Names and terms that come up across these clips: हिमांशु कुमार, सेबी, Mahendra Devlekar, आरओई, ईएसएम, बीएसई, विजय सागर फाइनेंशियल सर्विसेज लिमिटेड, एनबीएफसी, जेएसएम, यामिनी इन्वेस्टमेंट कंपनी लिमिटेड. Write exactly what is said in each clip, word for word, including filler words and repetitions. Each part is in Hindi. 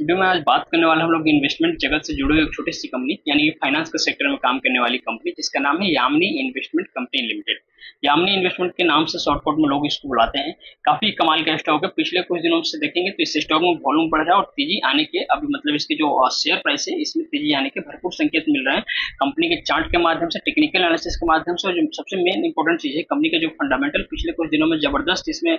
वीडियो में आज बात करने वाला हम लोग इन्वेस्टमेंट जगत से जुड़े हुए एक छोटी सी कंपनी यानी फाइनेंस के सेक्टर में काम करने वाली कंपनी जिसका नाम है यामिनी इन्वेस्टमेंट कंपनी लिमिटेड। Yamini investment के नाम से शॉर्टकट में लोग इसको बुलाते हैं। काफी कमाल का स्टॉक है, पिछले कुछ दिनों से देखेंगे तो इस स्टॉक में वॉल्यूम बढ़ रहा है और तेजी आने के अभी मतलब इसके जो शेयर प्राइस है इसमें तेजी आने के भरपूर संकेत मिल रहे हैं। कंपनी के चार्ट के माध्यम से, टेक्निकल एनालिसिस के माध्यम से, जो सबसे मेन इंपॉर्टेंट चीज है कंपनी का जो फंडामेंटल पिछले कुछ दिनों में जबरदस्त इसमें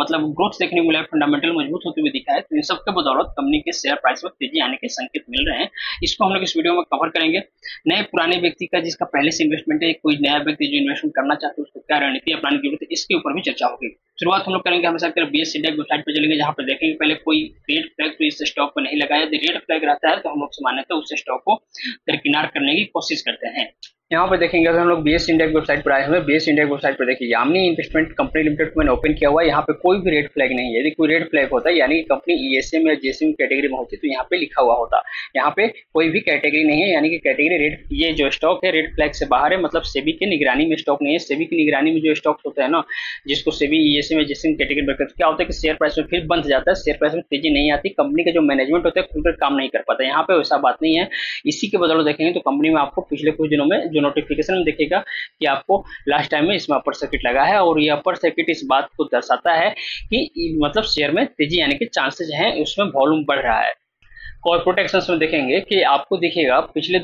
मतलब ग्रोथ देखने को मिला है, फंडामेंटल मजबूत होते हुए दिखा है। तो इन सबके बदौलत के शेयर प्राइस में तेजी आने के संकेत मिल रहे हैं। इसको हम लोग इस वीडियो में कवर करेंगे। नए पुराने व्यक्ति का जिसका पहले से इन्वेस्टमेंट है, कोई नया व्यक्ति जो इन्वेस्टमेंट करना चाहते हैं उसको क्या रणनीति अपनाने की जरूरत है, इसके ऊपर भी चर्चा होगी। शुरुआत हम लोग करेंगे हमेशा बीएसई डैक वेबसाइट पर चलेंगे, जहां पर देखेंगे पहले कोई रेड फ्लैग तो इस स्टॉक को नहीं लगाया। यदि रेड फ्लैग रहता है तो हम लोग सामान्यतः उस स्टॉक को दरकिनार करने की कोशिश करते हैं। यहाँ पर देखेंगे अगर हम लोग बीएसई इंडेक्स वेबसाइट पर आए हुए, बीएसई इंडेक्स वेबसाइट पर देखिए यामिनी इन्वेस्टमेंट कंपनी लिमिटेड को मैंने ओपन किया हुआ है। यहाँ पे कोई भी रेड फ्लैग नहीं है। यदि कोई रेड फ्लैग होता है यानी कंपनी ईएसएम या जेएसएम कैटेगरी में होती तो यहाँ पे लिखा हुआ होता। यहाँ पे कोई भी कैटेगरी नहीं है, यानी कि कैटेगरी रेड, ये जो स्टॉक है रेड फ्लैग से बाहर है, मतलब सेबी की निगरानी में स्टॉक नहीं है। सेबी की निगरानी में जो स्टॉक होता है ना, जिसको सेबी ईएसएम या जेएसएम कैटेगरी में क्या होता है कि शेयर प्राइस में फिर बंद जाता है, शेयर प्राइस में तेजी नहीं आती, कंपनी का जो मैनेजमेंट होता है खुलकर काम नहीं कर पाता। यहाँ पे वैसा बात नहीं है। इसी के बदौलत देखेंगे तो कंपनी में आपको पिछले कुछ दिनों में नोटिफिकेशन में देखेगा कि आपको लास्ट टाइम में इसमें अपर सर्किट लगा है, और ये अपर सर्किट इस बात को दर्शाता है कि मतलब शेयर में तेजी आने के चांसेस हैं, उसमें वॉल्यूम बढ़ रहा है। कॉर्पोरेट एक्शंस में देखेंगे कि आपको दिखेगा पिछले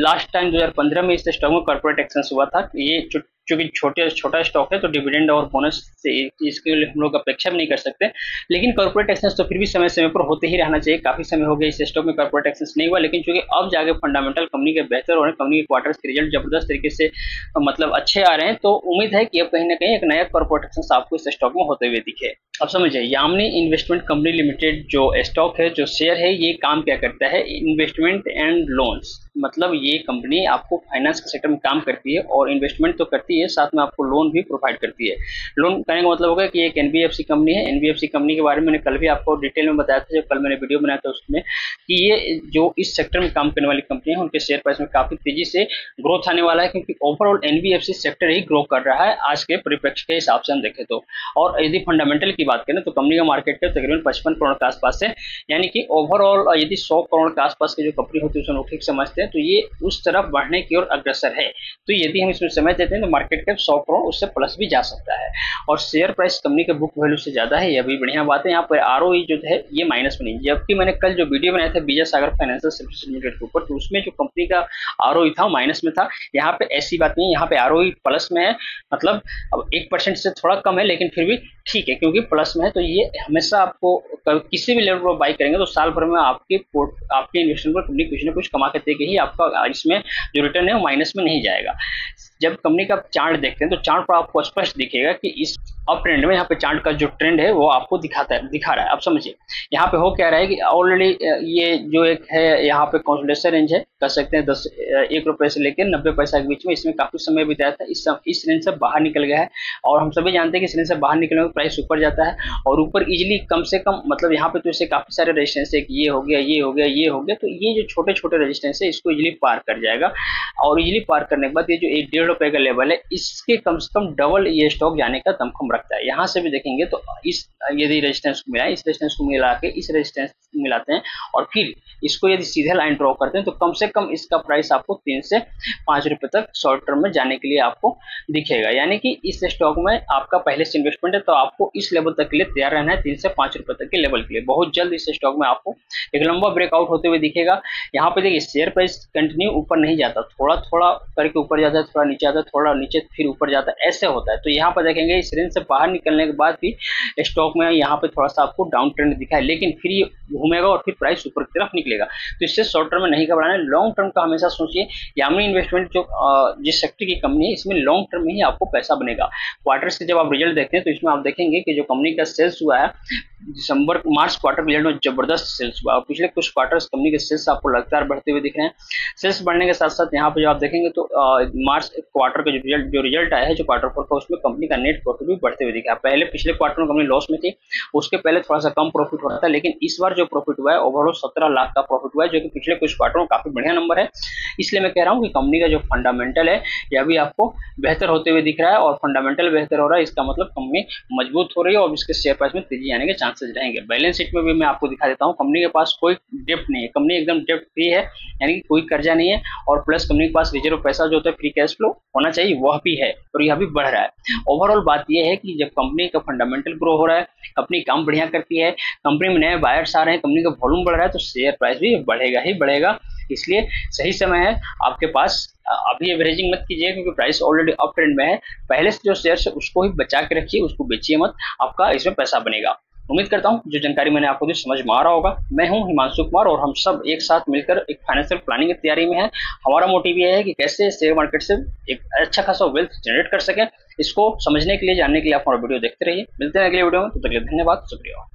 लास्ट टाइम दो हज़ार पंद्रह में इस स्टॉक में कॉर्पोरेट एक्शंस हुआ था। ये चूंकि छोटे छोटा स्टॉक है तो डिविडेंड और बोनस से इसके लिए हम लोग अपेक्षा भी नहीं कर सकते, लेकिन कॉर्पोरेट एक्शंस तो फिर भी समय समय पर होते ही रहना चाहिए। काफी समय हो गया इस स्टॉक में कॉर्पोरेट एक्शंस नहीं हुआ, लेकिन चूंकि अब जाके फंडामेंटल कंपनी के बेहतर हो रहे हैं, कंपनी के क्वार्टर्स के रिजल्ट जबरदस्त तरीके से मतलब अच्छे आ रहे हैं, तो उम्मीद है कि अब कहीं ना कहीं एक नया कॉर्पोरेट एक्शंस आपको इस स्टॉक में होते हुए दिखे। अब समझिए यामिनी इन्वेस्टमेंट कंपनी लिमिटेड जो स्टॉक है, जो शेयर है, ये काम क्या करता है? इन्वेस्टमेंट एंड लोन्स, मतलब ये कंपनी आपको फाइनेंस के सेक्टर में काम करती है और इन्वेस्टमेंट तो करती है, साथ में आपको लोन भी प्रोवाइड करती है। लोन करने का मतलब होगा कि एक एनबीएफसी कंपनी है। एनबीएफसी कंपनी के बारे में मैंने कल भी आपको डिटेल में बताया था, जब कल मैंने वीडियो बनाया था उसमें, कि ये जो इस सेक्टर में काम करने वाली कंपनी है उनके शेयर प्राइस में काफी तेजी से ग्रोथ आने वाला है, क्योंकि ओवरऑल एनबीएफसी सेक्टर ही ग्रो कर रहा है आज के परिप्रेक्ष्य के हिसाब से हम देखें तो। और यदि फंडामेंटल की बात करें तो कंपनी का मार्केट कैप तकरीबन पचपन करोड़ के आसपास है, यानी कि ओवरऑल यदि सौ करोड़ के आसपास की जो कंपनी होती है उसमें ठीक समझते हैं तो ये उस तरफ बढ़ने की ओर अग्रसर है। तो यदि हम इसमें समझ देते हैं तो मार्केट कैप सौ करोड़ उससे प्लस भी जा सकता है, और शेयर प्राइस कंपनी के बुक वैल्यू से ज्यादा है, यह भी बढ़िया बात है। यहाँ पर आरओई जो है ये माइनस में नहीं, जबकि मैंने कल जो वीडियो बनाया था विजय सागर फाइनेंशियल सर्विसेज लिमिटेड के ऊपर, तो उसमें जो कंपनी का आरओई था माइनस में था। यहाँ पे ऐसी बात नहीं है, यहाँ पे आरओई प्लस में है, मतलब अब एक परसेंट से थोड़ा कम है, लेकिन फिर भी ठीक है क्योंकि प्लस में है। तो ये हमेशा आपको किसी भी लेवल पर बाई करेंगे तो साल भर में आपके पोर्ट आपके इन्वेस्टमेंट पर कंपनी कुछ ना कुछ कमा के देगी ही, आपका इसमें जो रिटर्न है वो माइनस में नहीं जाएगा। जब कंपनी का चार्ट देखते हैं तो चार्ट पर आपको स्पष्ट दिखेगा कि इस अप ट्रेंड में यहाँ पे चार्ट का जो ट्रेंड है वो आपको दिखाता है दिखा रहा है। अब समझिए यहाँ पे हो क्या रहा है कि ऑलरेडी ये जो एक है यहाँ पे कंसोलिडेशन रेंज है, कह सकते हैं दस एक रुपये से लेकर नब्बे पैसा के बीच में इसमें काफी समय बिताया था, इस सम, इस रेंज से बाहर निकल गया है। और हम सभी जानते हैं कि इस रेंज से बाहर निकलने में प्राइस ऊपर जाता है और ऊपर इजिली कम से कम मतलब यहाँ पे तो इसे काफी सारे रजिस्टेंस, एक ये हो गया ये हो गया ये हो गया, तो ये जो छोटे छोटे रजिस्टेंस है इसको इजिली पार कर जाएगा। और इजिली पार करने के बाद ये जो एक डेढ़ रुपये का लेवल है इसके कम से कम डबल ये स्टॉक जाने का दमखम रखता है। यहाँ से भी देखेंगे तो इस यदि रेजिस्टेंस को मिला इस रेजिस्टेंस को मिला के इस रेजिस्टेंस मिलाते हैं और फिर इसको यदि सीधे लाइन ड्रॉ करते हैं तो कम से कम इसका प्राइस आपको तीन से पाँच रुपए तक शॉर्ट टर्म में जाने के लिए आपको दिखेगा। यानी कि इस स्टॉक में आपका पहले से इन्वेस्टमेंट है तो आपको इस लेवल तक के लिए तैयार रहना है, तीन से पाँच रुपए तक के लेवल के लिए। बहुत जल्द इस स्टॉक में आपको एक लंबा ब्रेकआउट होते हुए दिखेगा। यहाँ पे देखिए शेयर प्राइस कंटिन्यू ऊपर नहीं जाता, थोड़ा थोड़ा करके ऊपर जाता है, थोड़ा नीचे आता है, थोड़ा नीचे फिर ऊपर जाता है, ऐसे होता है। तो यहाँ पर देखेंगे इस रेंज से बाहर निकलने के बाद भी स्टॉक में यहाँ पे थोड़ा सा आपको डाउन ट्रेंड दिखा है, लेकिन फिर ये घूमेगा और फिर प्राइस ऊपर की तरफ निकलेगा। तो इससे शॉर्ट टर्म में नहीं घबराना है, लॉन्ग टर्म का हमेशा सोचिए। यामिनी इन्वेस्टमेंट जो जिस सेक्टर की कंपनी है इसमें लॉन्ग टर्म में ही आपको पैसा बनेगा। क्वार्टर से जब आप रिजल्ट देखते हैं तो इसमें आप देखेंगे कि जो कंपनी का सेल्स हुआ है दिसंबर मार्च क्वार्टर पीरियड में जबरदस्त सेल्स हुआ और पिछले कुछ क्वार्टर्स कंपनी के सेल्स आपको लगातार बढ़ते हुए दिख रहे हैं। सेल्स बढ़ने के साथ साथ यहाँ पे जो आप देखेंगे तो मार्च क्वार्टर का जो रिजल्ट जो रिजल्ट आया है, जो क्वार्टर फोर का, उसमें कंपनी का नेट प्रॉफिट भी बढ़ते हुए दिखा। पहले पिछले क्वार्टर में कंपनी लॉस में थी, उसके पहले थोड़ा सा कम प्रॉफिट हो रहा था, लेकिन इस बार जो प्रॉफिट हुआ है ओवरऑल सत्रह लाख का प्रॉफिट हुआ है, जो कि पिछले कुछ क्वार्टर में काफी बढ़िया नंबर है। इसलिए मैं कह रहा हूँ कि कंपनी का जो फंडामेंटल है यह भी आपको बेहतर होते हुए दिख रहा है, और फंडामेंटल बेहतर हो रहा है, इसका मतलब कंपनी मजबूत हो रही है और इसके शेयर प्राइस में तेजी आने के चांसेस रहेंगे। बैलेंस शीट में भी मैं आपको दिखा देता हूँ, कंपनी के पास कोई डेप्ट नहीं है, कंपनी एकदम डेप्ट फ्री है, यानी कि कोई कर्जा नहीं है, और प्लस कंपनी के पास रिजर्व पैसा जो होता है फ्री कैश फ्लो होना चाहिए वह भी है, और यह भी बढ़ रहा है। ओवरऑल बात यह है कि जब कंपनी का फंडामेंटल ग्रो हो रहा है, कंपनी काम बढ़िया करती है, कंपनी में नए बायर्स आ रहे हैं, कंपनी का वॉल्यूम बढ़ रहा है, तो शेयर प्राइस भी बढ़ेगा ही बढ़ेगा। इसलिए सही समय है आपके पास, अभी एवरेजिंग मत कीजिए क्योंकि प्राइस ऑलरेडी अप ट्रेंड में है। पहले से जो शेयर है उसको ही बचा के रखिए, उसको बेचिए मत, आपका इसमें पैसा बनेगा। उम्मीद करता हूं जो जानकारी मैंने आपको दी समझ में आ रहा होगा। मैं हूं हिमांशु कुमार, और हम सब एक साथ मिलकर एक फाइनेंशियल प्लानिंग की तैयारी में है। हमारा मोटिव यह है कि कैसे शेयर मार्केट से एक अच्छा खासा वेल्थ जनरेट कर सकें। इसको समझने के लिए, जानने के लिए आप हमारा वीडियो देखते रहिए। मिलते हैं अगले वीडियो में, तो तक धन्यवाद, शुक्रिया।